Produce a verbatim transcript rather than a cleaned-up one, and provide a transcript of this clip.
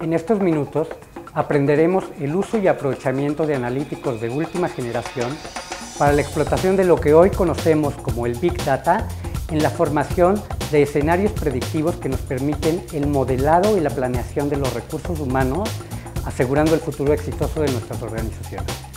En estos minutos aprenderemos el uso y aprovechamiento de analíticos de última generación para la explotación de lo que hoy conocemos como el Big Data en la formación de escenarios predictivos que nos permiten el modelado y la planeación de los recursos humanos, asegurando el futuro exitoso de nuestras organizaciones.